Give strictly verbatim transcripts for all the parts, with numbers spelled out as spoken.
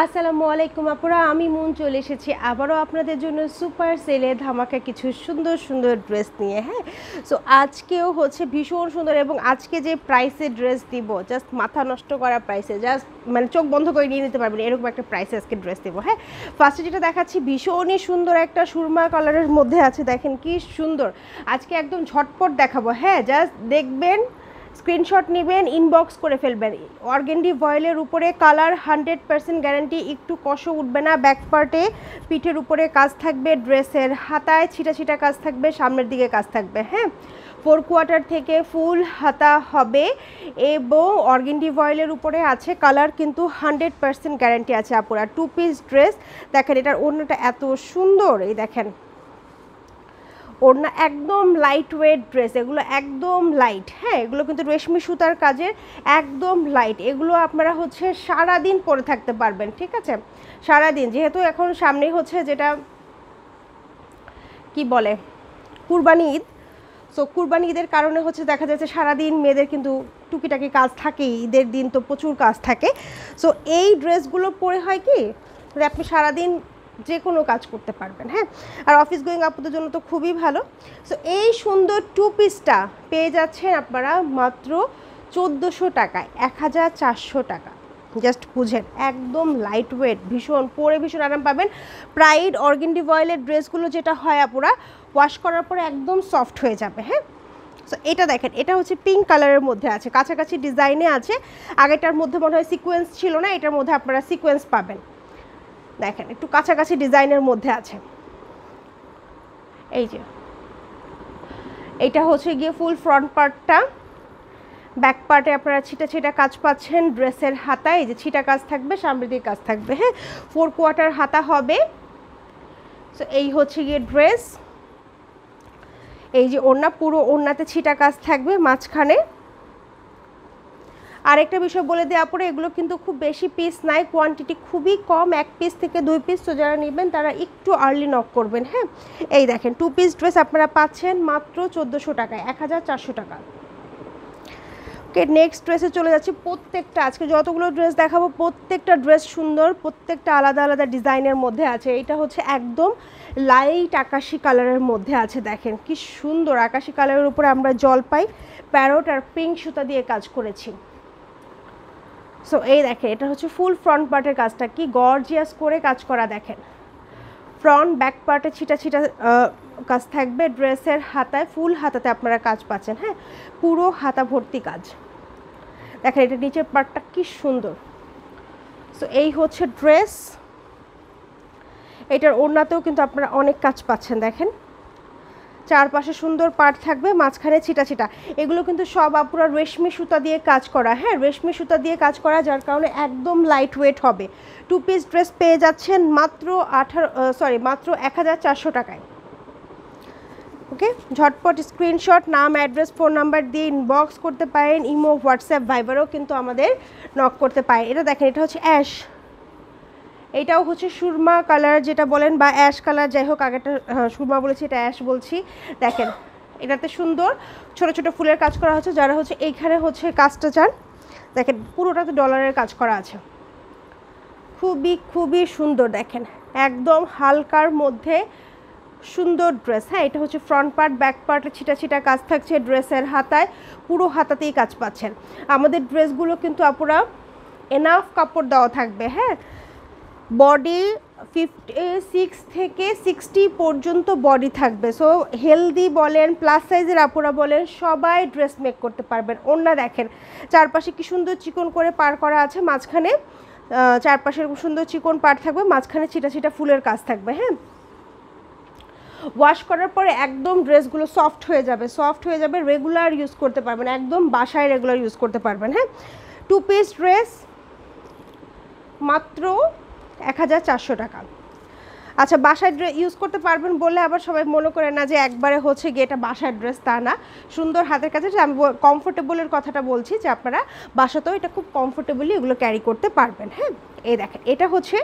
আসসালামু আলাইকুম আপুরা, আমি মুন চলে এসেছি আবারও আপনাদের জন্য সুপার সেলে ধামাকা কিছু সুন্দর সুন্দর ড্রেস নিয়ে। হ্যাঁ, সো আজকেও হচ্ছে ভীষণ সুন্দর, এবং আজকে যে প্রাইসে ড্রেস দিব জাস্ট মাথা নষ্ট করা প্রাইসে, জাস্ট মানে চোখ বন্ধ করে নিয়ে নিতে পারবেন এরকম একটা প্রাইসে আজকে ড্রেস দেবো। হ্যাঁ, ফার্স্টে যেটা দেখাচ্ছি ভীষণই সুন্দর একটা সুরমা কালারের মধ্যে আছে, দেখেন কি সুন্দর। আজকে একদম ঝটপট দেখাবো। হ্যাঁ, জাস্ট দেখবেন, স্ক্রিনশট নেবেন, ইনবক্স করে ফেলবেন। অর্গেন্ডি ভয়েলের উপরে কালার হান্ড্রেড পার্সেন্ট গ্যারান্টি, একটু কষো উঠবে না। ব্যাকপার্টে পিঠের উপরে কাজ থাকবে, ড্রেসের হাতায় ছিটা ছিটা কাজ থাকবে, সামনের দিকে কাজ থাকবে। হ্যাঁ, ফোর কোয়ার্টার থেকে ফুল হাতা হবে, এবং অর্গেন্ডি ভয়েলের উপরে আছে কালার, কিন্তু হান্ড্রেড পার্সেন্ট গ্যারান্টি আছে আপুরা। টু পিস ড্রেস, দেখেন এটার অন্যটা এত সুন্দর, এই দেখেন ওড়না একদম লাইট ওয়েট ড্রেস, এগুলো একদম লাইট। হ্যাঁ, এগুলো কিন্তু রেশমি সুতার কাজের, একদম লাইট। এগুলো আপনারা হচ্ছে সারাদিন পরে থাকতে পারবেন, ঠিক আছে, সারাদিন। যেহেতু এখন সামনে হচ্ছে যেটা কি বলে কুরবানি ঈদ, সো কুরবানি ঈদের কারণে হচ্ছে দেখা যাচ্ছে সারাদিন মেয়েদের কিন্তু টুকিটাকি কাজ থাকে, ঈদের দিন তো প্রচুর কাজ থাকে। সো এই ড্রেসগুলো পরে হয় কি আপনি সারাদিন যে কোনো কাজ করতে পারবেন। হ্যাঁ, আর অফিস গোয়িং আপুদের জন্য তো খুবই ভালো। সো এই সুন্দর টু পিসটা পেয়ে যাচ্ছেন আপনারা মাত্র চোদ্দোশো টাকায়, এক হাজার চারশো টাকা। জাস্ট বুঝেন, একদম লাইট ওয়েট, ভীষণ পরে ভীষণ আরাম পাবেন। প্রাইড অর্গেন্ডি ভয়েলের ড্রেসগুলো যেটা হয় আপুরা, ওয়াশ করার পরে একদম সফট হয়ে যাবে। হ্যাঁ, সো এটা দেখেন, এটা হচ্ছে পিঙ্ক কালারের মধ্যে আছে, কাছাকাছি ডিজাইনে আছে। আগেটার মধ্যে মনে হয় সিকোয়েন্স ছিল না, এটার মধ্যে আপনারা সিকোয়েন্স পাবেন। দেখেন একটু কাছাকাছি ডিজাইনের মধ্যে আছে। এই যে এটা হচ্ছে গিয়ে ফুল ফ্রন্ট পার্টটা, ব্যাক পার্টে আপনারা ছিটা ছিটা কাজ পাচ্ছেন। ড্রেসের হাতা এই যে ছিটা কাজ থাকবে, সামনের দিকে কাজ থাকবে। হ্যাঁ, ফোর কোয়ার্টার হাতা হবে। সো এই হচ্ছে গিয়ে ড্রেস, এই যে ওড়না, পুরো ওড়নাতে ছিটা কাজ থাকবে মাঝখানে। আরেকটা বিষয় বলে দেওয়া পরে, এগুলো কিন্তু খুব বেশি পিস নাই, কোয়ান্টিটি খুবই কম, এক পিস থেকে দুই পিস। তো যারা নেবেন তারা একটু আর্লি নক করবেন। হ্যাঁ, এই দেখেন টু পিস ড্রেস আপনারা পাচ্ছেন মাত্র চোদ্দোশো টাকায়, এক হাজার চারশো টাকা। ওকে, নেক্সট ড্রেসে চলে যাচ্ছি। প্রত্যেকটা আজকে যতগুলো ড্রেস দেখাবো প্রত্যেকটা ড্রেস সুন্দর, প্রত্যেকটা আলাদা আলাদা ডিজাইনের মধ্যে আছে। এইটা হচ্ছে একদম লাইট আকাশি কালারের মধ্যে আছে, দেখেন কি সুন্দর। আকাশি কালারের উপরে আমরা জলপাই, প্যারট আর পিঙ্ক সুতা দিয়ে কাজ করেছি। সো এই দেখেন, এটা হচ্ছে ফুল ফ্রন্ট পার্টের কাজটা, কি গর্জিয়াস করে কাজ করা। দেখেন ফ্রন্ট ব্যাক পার্টে ছিটা ছিটা কাজ থাকবে। ড্রেসের হাতায় ফুল হাতাতে আপনারা কাজ পাচ্ছেন। হ্যাঁ, পুরো হাতা ভর্তি কাজ। দেখেন এটা নিচের পার্টটা কি সুন্দর। সো এই হচ্ছে ড্রেস, এটার ওড়নাতেও কিন্তু আপনারা অনেক কাজ পাচ্ছেন। দেখেন চারপাশে সুন্দর পাট থাকবে, মাঝখানে ছিটা ছিটা। এগুলো কিন্তু সব আপুরা রেশমি সুতা দিয়ে কাজ করা। হ্যাঁ, রেশমি সুতা দিয়ে কাজ করা, যার কারণে একদম লাইট ওয়েট হবে। টু পিস ড্রেস পেয়ে যাচ্ছেন মাত্র আঠারো সরি মাত্র এক হাজার চারশো টাকায়। ওকে, ঝটপট স্ক্রিনশট, নাম, অ্যাড্রেস, ফোন নাম্বার দিয়ে ইনবক্স করতে পারেন। ইমো, হোয়াটসঅ্যাপ, ভাইবারও কিন্তু আমাদের নক করতে পারেন। এটা দেখেন, এটা হচ্ছে অ্যাশ, এটাও হচ্ছে সুরমা কালার যেটা বলেন, বা অ্যাশ কালার, যাই হোক, আগেটা সুরমা বলেছি, এটা অ্যাশ বলছি। দেখেন এটাতে সুন্দর ছোট ছোট ফুলের কাজ করা হচ্ছে। যারা হচ্ছে এইখানে হচ্ছে কাজটা চান, দেখেন পুরোটাতে ডলারের কাজ করা আছে, খুবই খুবই সুন্দর। দেখেন একদম হালকার মধ্যে সুন্দর ড্রেস। হ্যাঁ, এটা হচ্ছে ফ্রন্ট পার্ট, ব্যাক পার্টে ছিটা ছিটা কাজ থাকছে। ড্রেসের হাতায় পুরো হাতাতেই কাজ পাচ্ছেন। আমাদের ড্রেসগুলো কিন্তু আপুরা এনাফ কাপড় দেওয়া থাকবে। হ্যাঁ, বডি ফিফটি সিক্স থেকে সিক্সটি পর্যন্ত বডি থাকবে। সো হেলদি বলেন, প্লাস সাইজের আপুরা বলেন, সবাই ড্রেস মেক করতে পারবেন। ওড়না দেখেন চারপাশে কি সুন্দর চিকন করে পার করা আছে, মাঝখানে চারপাশে সুন্দর চিকন পার থাকবে, মাঝখানে ছিটা ছিটা ফুলের কাজ থাকবে। হ্যাঁ, ওয়াশ করার পরে একদম ড্রেসগুলো সফট হয়ে যাবে, সফট হয়ে যাবে, রেগুলার ইউজ করতে পারবেন, একদম বাসায় রেগুলার ইউজ করতে পারবেন। হ্যাঁ, টু পিস ড্রেস মাত্র এক হাজার চারশো টাকা। আচ্ছা, বাসায় ড্রেস ইউজ করতে পারবেন বলে আবার সবাই মনে করে না যে একবারে হচ্ছে গিয়ে এটা বাসার ড্রেস, তা না। সুন্দর হাতের কাছে, যে আমি কমফোর্টেবলের কথাটা বলছি, যে আপনারা বাসাতেও এটা খুব কমফোর্টেবলি এগুলো ক্যারি করতে পারবেন। হ্যাঁ, এই দেখেন এটা হচ্ছে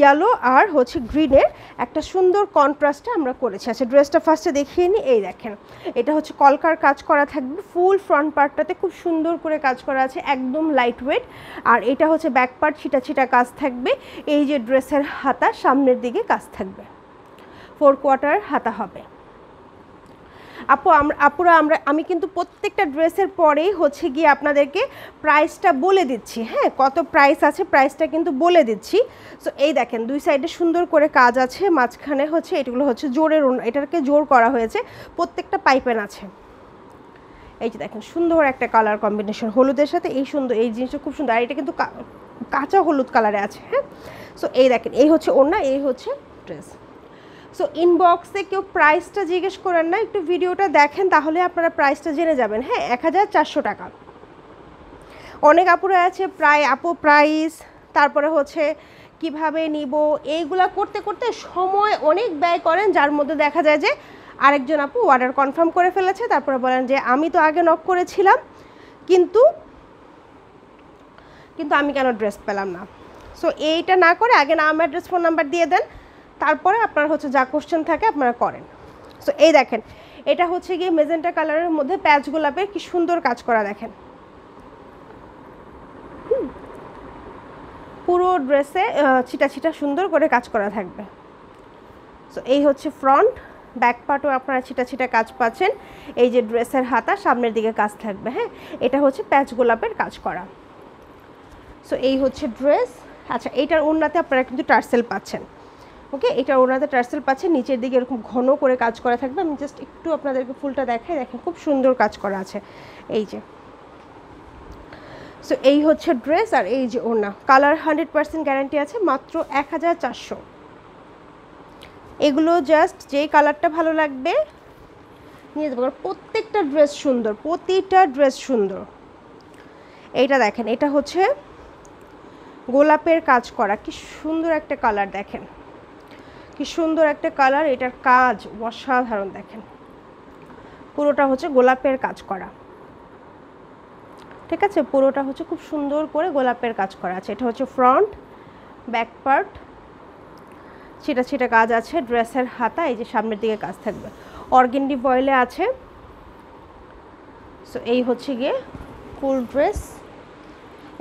ইয়েলো আর হচ্ছে গ্রিনের একটা সুন্দর কন্ট্রাস্টে আমরা করেছি। আচ্ছা ড্রেসটা ফার্স্টে দেখিয়ে নিই। এই দেখেন এটা হচ্ছে কলকার কাজ করা থাকবে, ফুল ফ্রন্ট পার্টটাতে খুব সুন্দর করে কাজ করা আছে, একদম লাইট ওয়েট। আর এটা হচ্ছে ব্যাক পার্ট ছিটা ছিটা কাজ থাকবে। এই যে ড্রেসের হাতা সামনের দিকে কাজ থাকবে, ফোর কোয়ার্টার হাতা হবে। আপু আমরা আপুরা আমরা আমি কিন্তু প্রত্যেকটা ড্রেসের পরেই হচ্ছে গিয়ে আপনাদেরকে প্রাইসটা বলে দিচ্ছি, হ্যাঁ কত প্রাইস আছে প্রাইসটা কিন্তু বলে দিচ্ছি। সো এই দেখেন দুই সাইডে সুন্দর করে কাজ আছে, মাঝখানে হচ্ছে এগুলো হচ্ছে জোরের, এটাকে জোর করা হয়েছে, প্রত্যেকটা পাইপেন আছে। এই যে দেখেন সুন্দর একটা কালার কম্বিনেশন হলুদের সাথে, এই সুন্দর এই জিনিসটা খুব সুন্দর। আর এটা কিন্তু কাঁচা হলুদ কালারে আছে, হ্যাঁ। সো এই দেখেন এই হচ্ছে ওড়না, এই হচ্ছে ড্রেস। সো ইনবক্সে কেউ প্রাইসটা জিজ্ঞেস করেন না, একটু ভিডিওটা দেখেন তাহলে আপনারা প্রাইসটা জেনে যাবেন, হ্যাঁ। এক হাজার চারশো টাকা অনেক আপুরা আছে প্রায় আপু প্রাইস, তারপরে হচ্ছে কিভাবে নিব, এইগুলা করতে করতে সময় অনেক ব্যয় করেন, যার মধ্যে দেখা যায় যে আরেকজন আপু অর্ডার কনফার্ম করে ফেলেছে, তারপরে বলেন যে আমি তো আগে নক করেছিলাম কিন্তু কিন্তু আমি কেন ড্রেস পেলাম না। সো এইটা না করে আগে না আমার অ্যাড্রেস ফোন নাম্বার দিয়ে দেন, তারপরে আপনার হচ্ছে যা কোশ্চেন থাকে আপনারা করেন। সো এই দেখেন এটা হচ্ছে গিয়ে মেজেন্টা কালারের মধ্যে প্যাচ গোলাপের কি সুন্দর কাজ করা, দেখেন পুরো ড্রেসে ছিটা ছিটা সুন্দর করে কাজ করা থাকবে। সো এই হচ্ছে ফ্রন্ট, ব্যাক পার্টও আপনারা ছিটা ছিটা কাজ পাচ্ছেন। এই যে ড্রেসের হাতা সামনের দিকে কাজ থাকবে, হ্যাঁ। এটা হচ্ছে প্যাচ গোলাপের কাজ করা। সো এই হচ্ছে ড্রেস। আচ্ছা এইটার ওড়নাতে আপনারা কিন্তু টার্সেল পাচ্ছেন, ওকে। এটা ওনাদের টার্সেল পাচ্ছে, নিচের দিকে এরকম ঘন করে কাজ করা থাকবে। আমি জাস্ট একটু আপনাদেরকে ফুলটা দেখাই, দেখেন খুব সুন্দর কাজ করা আছে এই যে। সো এই হচ্ছে ড্রেস আর এই যে ওনা, কালার হান্ড্রেড পার্সেন্ট গ্যারান্টি আছে, মাত্র এক হাজার চারশো। এগুলো জাস্ট যেই কালারটা ভালো লাগবে নিয়ে যাবো, প্রত্যেকটা ড্রেস সুন্দর, প্রতিটা ড্রেস সুন্দর। এইটা দেখেন এটা হচ্ছে গোলাপের কাজ করা, কি সুন্দর একটা কালার, দেখেন কি সুন্দর একটা কালার, এটার কাজ অসাধারণ, দেখেন পুরোটা হচ্ছে গোলাপের কাজ করা, ঠিক আছে। পুরোটা হচ্ছে খুব সুন্দর করে গোলাপের কাজ করা আছে। এটা হচ্ছে ফ্রন্ট, ব্যাক পার্ট ছিটা ছিটা কাজ আছে, ড্রেসের হাতা এই যে সামনের দিকে কাজ থাকবে, অর্গেন্ডি বয়েলে আছে। সো এই হচ্ছে গিয়ে ফুল ড্রেস।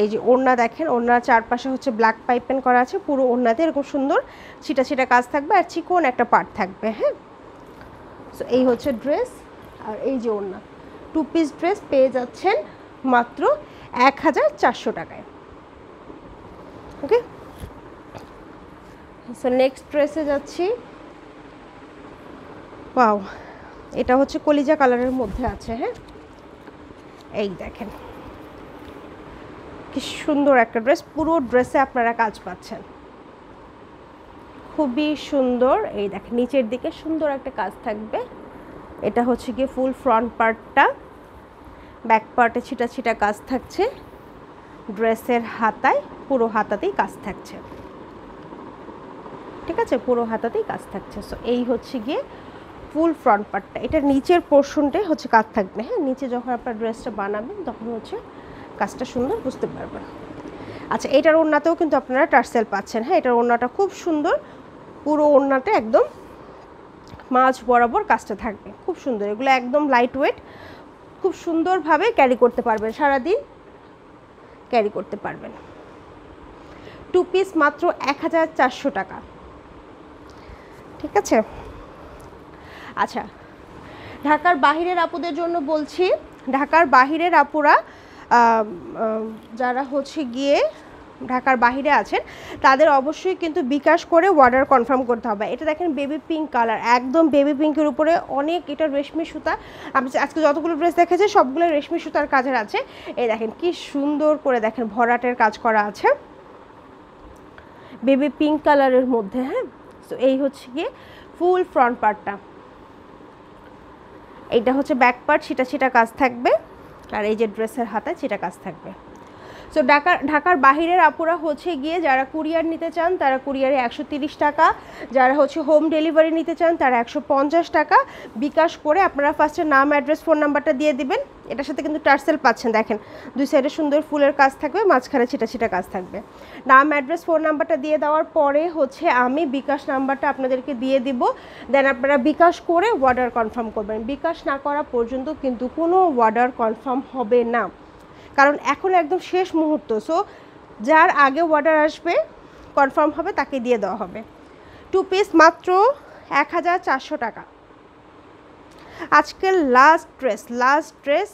এই যে ওড়না দেখেন, ওড়নার চারপাশে হচ্ছে ব্ল্যাক পাইপেন করা আছে, পুরো ওড়নাতে এরকম সুন্দর ছিটা ছিটা কাজ থাকবে আর চিকন একটা পার্ট থাকবে, হ্যাঁ। সো এই হচ্ছে ড্রেস আর এই যে ওড়না, টু পিস ড্রেস পেয়ে যাচ্ছেন মাত্র এক হাজার চারশো টাকায়, ওকে। সো নেক্সট ড্রেসে যাচ্ছি। ওয়াও, এটা হচ্ছে কলিজা কালারের মধ্যে আছে, হ্যাঁ। এই দেখেন কি সুন্দর একটা ড্রেস, পুরো ড্রেসে আপনারা কাজ পাচ্ছেন, খুবই সুন্দর। এই দেখেন নিচের দিকে সুন্দর একটা কাজ থাকবে। এটা হচ্ছে গিয়ে ফুল ফ্রন্ট পার্টটা, ব্যাক পার্টে ছিটা ছিটা কাজ থাকছে, ড্রেসের হাতায় পুরো হাতাতেই কাজ থাকছে, ঠিক আছে, পুরো হাতাতেই কাজ থাকছে। সো এই হচ্ছে গিয়ে ফুল ফ্রন্ট পার্টটা, এটা নিচের পোর্শনটাই হচ্ছে কাজ থাকবে, হ্যাঁ। নিচে যখন আপনার ড্রেসটা বানাবেন তখন হচ্ছে কাজটা সুন্দর বুঝতে পারবেন। আচ্ছা এটার ওড়নাতেও কিন্তু আপনারা টার্সেল পাচ্ছেন, হ্যাঁ। এটার ওড়নাটা খুব সুন্দর, পুরো ওড়নাটা একদম মাঝ বরাবর কাজটা থাকবে, খুব সুন্দর। এগুলো একদম লাইট ওয়েট, খুব সুন্দরভাবে ক্যারি করতে পারবেন, সারাদিন ক্যারি করতে পারবেন। টু পিস মাত্র এক হাজার চারশো টাকা, ঠিক আছে। আচ্ছা ঢাকার বাহিরের আপুদের জন্য বলছি, ঢাকার বাহিরের আপুরা যারা হচ্ছে গিয়ে ঢাকার বাইরে আছেন তাদের অবশ্যই কিন্তু বিকাশ করে অর্ডার কনফার্ম করতে হবে। এটা দেখেন বেবি পিঙ্ক কালার, একদম বেবি পিঙ্কের উপরে অনেক, এটা রেশমি সুতা। আমি আজকে যতগুলো ড্রেস দেখেছি সবগুলো রেশমি সুতার কাজের আছে। এই দেখেন কি সুন্দর করে দেখেন ভরাটের কাজ করা আছে বেবি পিঙ্ক কালারের মধ্যে, হ্যাঁ। তো এই হচ্ছে গিয়ে ফুল ফ্রন্ট পার্টটা, এইটা হচ্ছে ব্যাক পার্ট, সেটা সেটা কাজ থাকবে। আর এই যে ড্রেসের হাতায় সেটা কাজ থাকবে। সো ঢাকা ঢাকার বাইরের আপুরা হচ্ছে গিয়ে যারা কুরিয়ার নিতে চান তারা কুরিয়ারে একশো তিরিশ টাকা, যারা হচ্ছে হোম ডেলিভারি নিতে চান তারা একশো পঞ্চাশ টাকা। বিকাশ করে আপনারা ফার্স্টে নাম, অ্যাড্রেস, ফোন নাম্বারটা দিয়ে দিবেন। এটার সাথে কিন্তু টার্সেল পাচ্ছেন, দেখেন দুই সাইডে সুন্দর ফুলের কাজ থাকবে, মাঝখানে ছিটা ছিটা কাজ থাকবে। নাম, অ্যাড্রেস, ফোন নাম্বারটা দিয়ে দেওয়ার পরে হচ্ছে আমি বিকাশ নাম্বারটা আপনাদেরকে দিয়ে দিব। দেন আপনারা বিকাশ করে অর্ডার কনফার্ম করবেন। বিকাশ না করা পর্যন্ত কিন্তু কোনো অর্ডার কনফার্ম হবে না, কারণ এখন একদম শেষ মুহূর্ত। সো যার আগে অর্ডার আসবে, কনফার্ম হবে, তাকে দিয়ে দেওয়া হবে। টু পিস মাত্র এক হাজার চারশো টাকা। আজকের লাস্ট ড্রেস, লাস্ট ড্রেস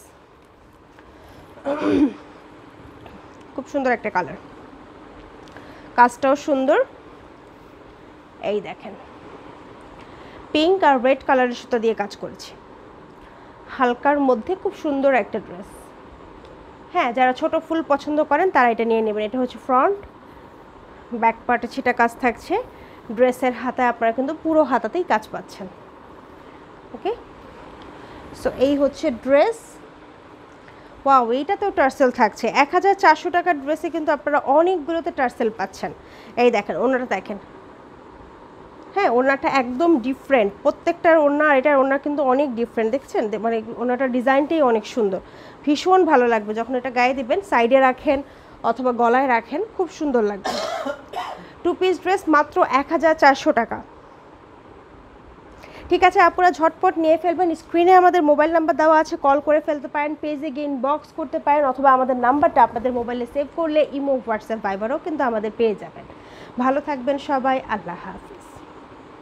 খুব সুন্দর একটা কালার, কাজটাও সুন্দর। এই দেখেন পিঙ্ক আর রেড কালারের সুতো দিয়ে কাজ করেছি, হালকার মধ্যে খুব সুন্দর একটা ড্রেস। হ্যাঁ, যারা ছোট ফুল পছন্দ করেন তারা এটা নিয়ে নেবেন। এটা হচ্ছে ফ্রন্ট, ব্যাক পার্টে ছিটা কাজ থাকছে। ড্রেসের হাতায় আপনারা কিন্তু পুরো হাতাতেই কাজ পাচ্ছেন। ওকে, সো এই হচ্ছে ড্রেস। ওয়াও, এইটাতেও টার্সেল থাকছে। এক হাজার চারশো টাকার ড্রেসে কিন্তু আপনারা অনেকগুলোতে টার্সেল পাচ্ছেন। এই দেখেন ওনাটা দেখেন, হ্যাঁ ওনাটা একদম ডিফারেন্ট। প্রত্যেকটার ওনা, এটার ওনা কিন্তু অনেক ডিফারেন্ট, দেখছেন? মানে ওনাটার ডিজাইনটাই অনেক সুন্দর, ভীষণ ভালো লাগবে যখন এটা গায়ে দিবেন। সাইডে রাখেন অথবা গলায় রাখেন, খুব সুন্দর লাগবে। টু পিস ড্রেস মাত্র এক হাজার চারশো টাকা। ঠিক আছে, আপনারা ঝটপট নিয়ে ফেলবেন। স্ক্রিনে আমাদের মোবাইল নাম্বার দেওয়া আছে, কল করে ফেলতে পারেন, পেজে গিয়ে ইনবক্স করতে পারেন, অথবা আমাদের নাম্বারটা আপনাদের মোবাইলে সেভ করলে ইমো, হোয়াটসঅ্যাপ, ভাইবারও কিন্তু আমাদের পেয়ে যাবেন। ভালো থাকবেন সবাই, আল্লাহ হাফেজ।